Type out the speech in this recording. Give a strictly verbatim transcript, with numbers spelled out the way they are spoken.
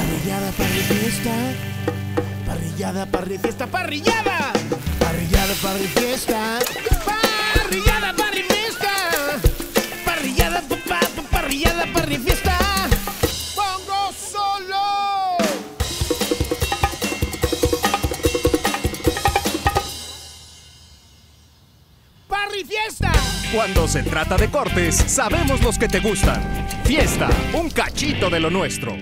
Parrillada, parri-fiesta. Parrillada, parri-fiesta, parrillada. Parrillada, parri-fiesta. Parrillada, parri-fiesta. Parrillada, papá, parrillada, parri-fiesta. ¡Pongo solo! ¡Parri-fiesta! Cuando se trata de cortes, sabemos los que te gustan. Fiesta, un cachito de lo nuestro.